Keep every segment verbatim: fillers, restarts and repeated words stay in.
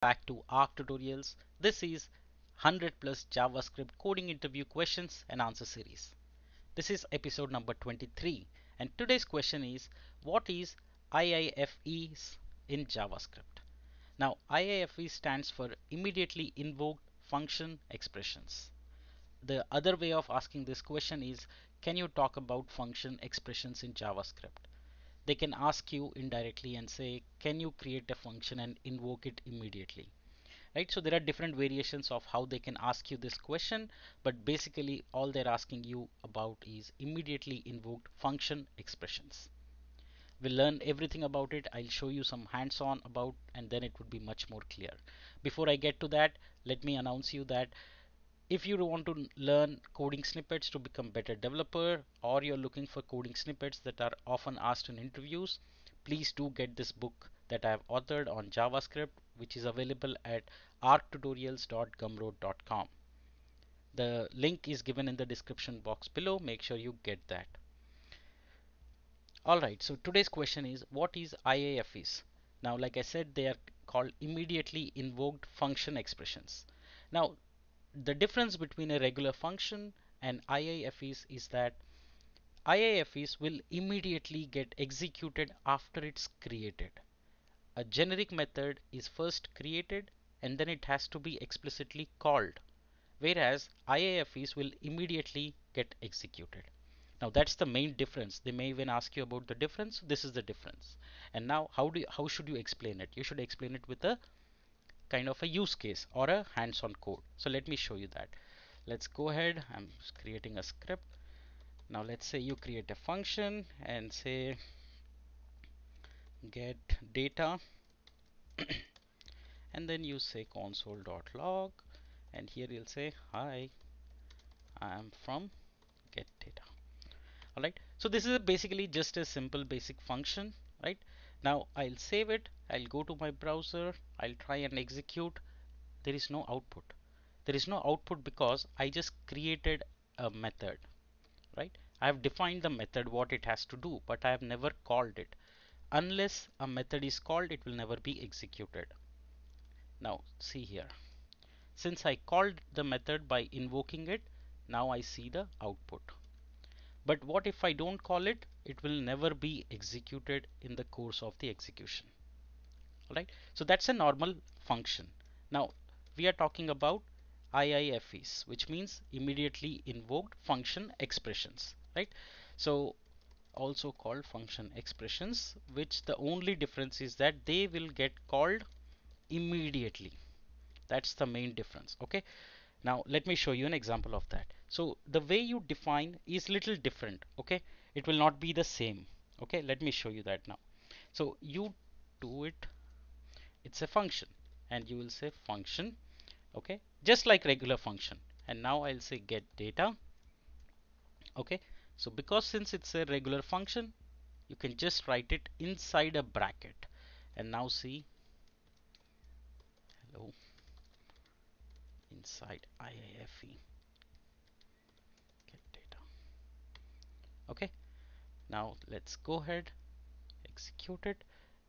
Back to Arc Tutorials. This is one hundred plus JavaScript coding interview questions and answer series. This is episode number twenty-three and today's question is, what is I I F Es in JavaScript? Now I I F E stands for immediately invoked function expressions. The other way of asking this question is, can you talk about function expressions in JavaScript? They can ask you indirectly and say, can you create a function and invoke it immediately, right? So there are different variations of how they can ask you this question, but basically all they're asking you about is immediately invoked function expressions. We'll learn everything about it. I'll show you some hands-on about, and then it would be much more clear. Before I get to that, let me announce you that if you want to learn coding snippets to become better developer, or you're looking for coding snippets that are often asked in interviews, please do get this book that I have authored on JavaScript, which is available at arc tutorials dot gumroad dot com. The link is given in the description box below. Make sure you get that. Alright, so today's question is, what is I I F Es? Now, like I said, they are called immediately invoked function expressions. Now, the difference between a regular function and I I F Es is that I I F Es will immediately get executed after it's created. A generic method is first created and then it has to be explicitly called, whereas I I F Es will immediately get executed. Now that's the main difference. They may even ask you about the difference. This is the difference. And now how do you, how should you explain it? You should explain it with a kind of a use case or a hands-on code. So let me show you that. Let's go ahead. I'm creating a script. Now let's say you create a function and say get data and then you say console dot log, and here you'll say hi, I am from get data. Alright, so this is basically just a simple basic function, right? Now I'll save it, I'll go to my browser, I'll try and execute. There is no output. There is no output because I just created a method, right? I have defined the method, what it has to do, but I have never called it. Unless a method is called, it will never be executed. Now see here, since I called the method by invoking it, now I see the output. But what if I don't call it? It will never be executed in the course of the execution. Alright, so that's a normal function. Now we are talking about I I F Es, which means immediately invoked function expressions, right? So also called function expressions, which the only difference is that they will get called immediately. That's the main difference. Okay, now let me show you an example of that. So the way you define is little different. Okay, it will not be the same. Okay, let me show you that now. So you do it, it's a function, and you will say function, okay, just like regular function. And now I'll say get data. Okay, so because since it's a regular function, you can just write it inside a bracket. And now see, hello, inside I I F E. Okay, now let's go ahead, execute it.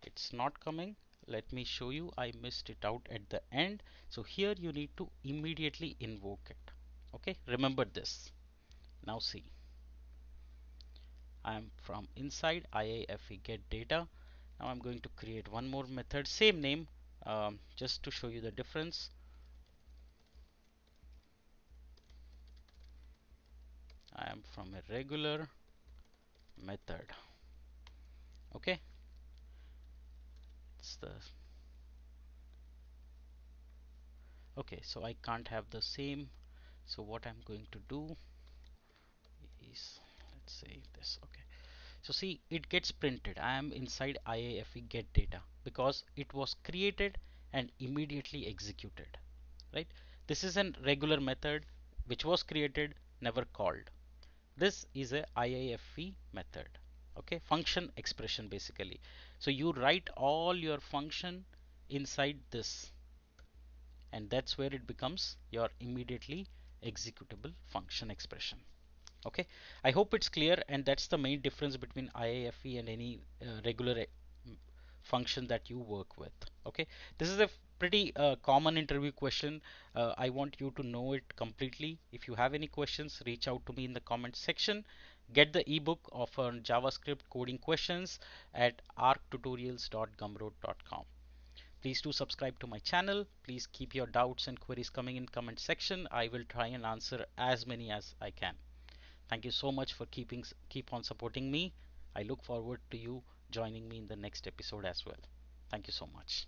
It's not coming. Let me show you, I missed it out at the end. So here you need to immediately invoke it. Okay, remember this. Now see, I'm from inside I I F E get data. Now I'm going to create one more method, same name, um, just to show you the difference. I am from a regular method. Okay, it's the okay, so I can't have the same. So what I'm going to do is, let's say this. Okay, so see, it gets printed, I am inside I I F E get data, because it was created and immediately executed, right? This is a regular method which was created, never called. This is a I I F E method, okay, function expression basically. So you write all your function inside this, and that's where it becomes your immediately executable function expression. Okay, I hope it's clear, and that's the main difference between I I F E and any uh, regular function that you work with. Okay, this is a pretty uh, common interview question. Uh, I want you to know it completely. If you have any questions, reach out to me in the comment section. Get the ebook of uh, JavaScript coding questions at arc tutorials dot gumroad dot com. Please do subscribe to my channel. Please keep your doubts and queries coming in comment section. I will try and answer as many as I can. Thank you so much for keeping keep on supporting me. I look forward to you joining me in the next episode as well. Thank you so much.